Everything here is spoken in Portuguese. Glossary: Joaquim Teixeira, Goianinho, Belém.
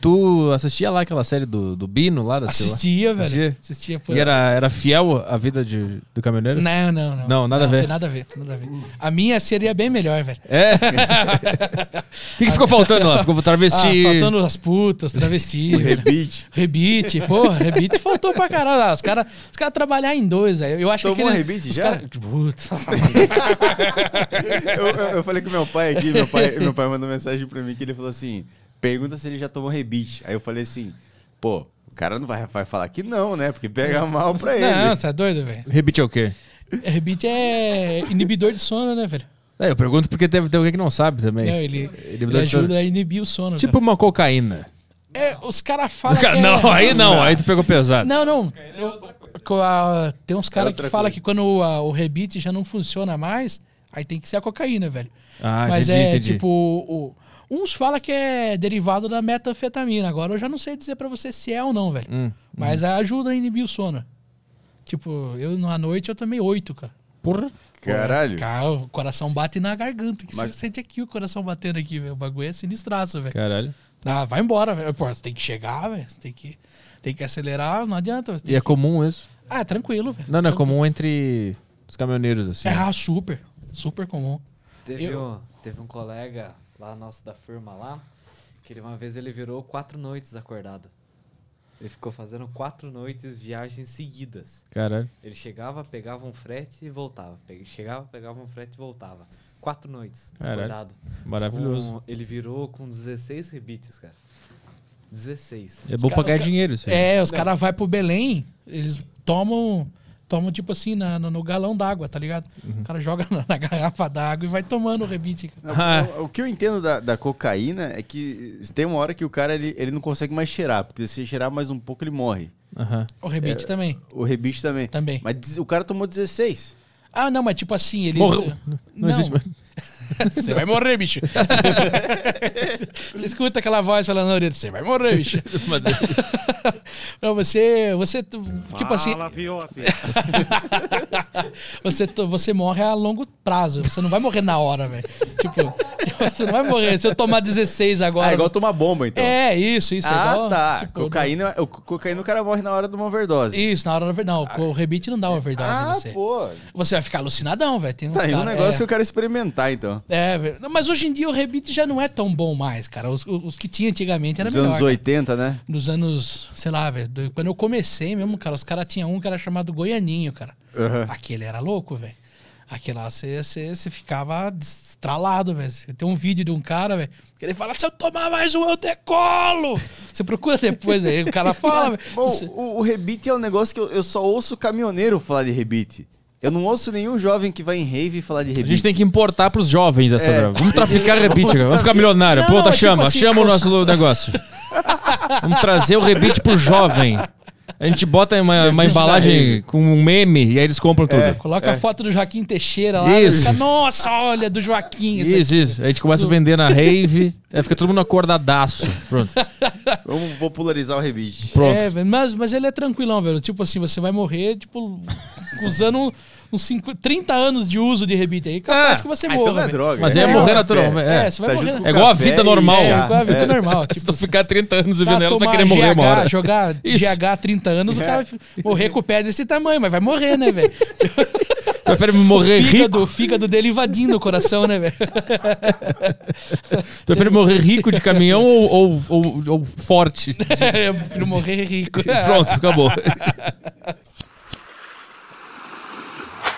Tu assistia lá aquela série do Bino lá? Da assistia, velho. Assistia por... E era fiel à vida do caminhoneiro? Não. Não, nada a ver. Nada a ver. A minha seria bem melhor, velho. É? O que ficou faltando lá? Ficou travesti... faltando as putas, travesti. Rebite. Rebite, porra. Rebite faltou pra caralho. Os caras trabalharam em dois, velho. Eu acho que... Tomou rebite já? Cara... Puta. eu falei com meu pai aqui. Meu pai mandou mensagem pra mim que ele falou assim... Pergunta se ele já tomou rebite. Aí eu falei assim, pô, o cara não vai falar que não, né? Porque pega mal pra ele. Não, você é doido, velho. Rebite é o quê? Rebite é inibidor de sono, né, velho? É, eu pergunto porque tem alguém que não sabe também. Não, ele ajuda a inibir o sono. Tipo velho. Uma cocaína. É, os caras falam que não, aí não, aí tu pegou pesado. Não. Tem uns caras que falam que quando o rebite já não funciona mais, aí tem que ser a cocaína, velho. Ah, mas entendi. Tipo... Uns falam que é derivado da metanfetamina. Agora eu já não sei dizer pra você se é ou não, velho. Mas ajuda a inibir o sono. Tipo, eu na noite eu tomei 8, cara. Porra. Caralho. Cara, o coração bate na garganta. Mas... Você sente aqui o coração batendo aqui, velho. O bagulho é sinistraço, velho. Caralho. Ah, vai embora, velho. Pô, você tem que chegar, velho. Você tem que acelerar, não adianta. E é comum isso? Ah, é tranquilo, velho. Não, é comum entre os caminhoneiros, assim. Ah, super. Super comum. Teve um colega... lá nosso da firma lá, que uma vez ele virou 4 noites acordado. Ele ficou fazendo 4 noites viagens seguidas. Caralho. Ele chegava, pegava um frete e voltava. Chegava, pegava um frete e voltava. 4 noites Caralho. Acordado. Maravilhoso. Ele virou com 16 rebites, cara. 16. É bom pagar dinheiro isso aí. É, os caras vão pro Belém, eles tomam tipo assim, no galão d'água, tá ligado? O cara joga na garrafa d'água e vai tomando o rebite. O que eu entendo da cocaína é que tem uma hora que o cara ele não consegue mais cheirar, porque se cheirar mais um pouco ele morre. O rebite também. O rebite também. Mas o cara tomou 16. Ah, não, mas tipo assim, ele... Morreu. Não existe mais. Você vai morrer, bicho. Você escuta aquela voz falando na orelha, você vai morrer, bicho. Mas... Não, você tipo assim... você morre a longo prazo. Você não vai morrer na hora, velho. Tipo, você não vai morrer. Se eu tomar 16 agora... Ah, é igual tomar bomba, então. É, isso. Ah, é igual, tá. Tipo, cocaína, o cara morre na hora de uma overdose. Isso, na hora da overdose. Não, o rebite não dá overdose em você. Ah, pô. Você vai ficar alucinadão, velho. Tá, e um negócio que eu quero experimentar, então. É, velho. Mas hoje em dia o rebite já não é tão bom mais, cara. Os que tinha antigamente era melhor. Nos anos 80, né? Nos anos, sei lá, velho. Quando eu comecei mesmo, cara, os caras tinham um que era chamado Goianinho, cara. Aquele era louco, velho. Aquele lá, você ficava estralado, velho. Tem um vídeo de um cara, velho, que ele fala, se eu tomar mais um, eu decolo! Você procura depois, velho. O cara fala, velho. O rebite é um negócio que eu só ouço caminhoneiro falar de rebite. Eu não ouço nenhum jovem que vai em rave falar de rebite. A gente tem que importar pros jovens essa droga. Vamos traficar rebite, cara. Vamos ficar milionário. Pô, tá, chama o nosso negócio. Vamos trazer o rebite pro jovem. A gente bota uma embalagem com um meme e aí eles compram tudo. Coloca a foto do Joaquim Teixeira lá. Isso. Fica, nossa, olha, do Joaquim. Isso. A gente começa a vender na rave. Aí fica todo mundo acordadaço. Pronto. Vamos popularizar o rebite. Pronto. É, mas ele é tranquilão, velho. Tipo assim, você vai morrer, tipo, usando... Uns 30 anos de uso de rebite aí, capaz que você morra. Então não é droga. Mas é morrer natural. Você vai morrer. É igual a vida normal. É igual a vida normal. Tipo, se tu ficar 30 anos vivendo ela, tu vai querer morrer uma hora. Jogar GH 30 anos, o cara vai morrer com o pé desse tamanho, mas vai morrer, né, velho? Prefere morrer rico? O fígado dele invadindo o coração, né, velho? Prefere morrer rico de caminhão ou forte? Eu prefiro morrer rico. Pronto, acabou.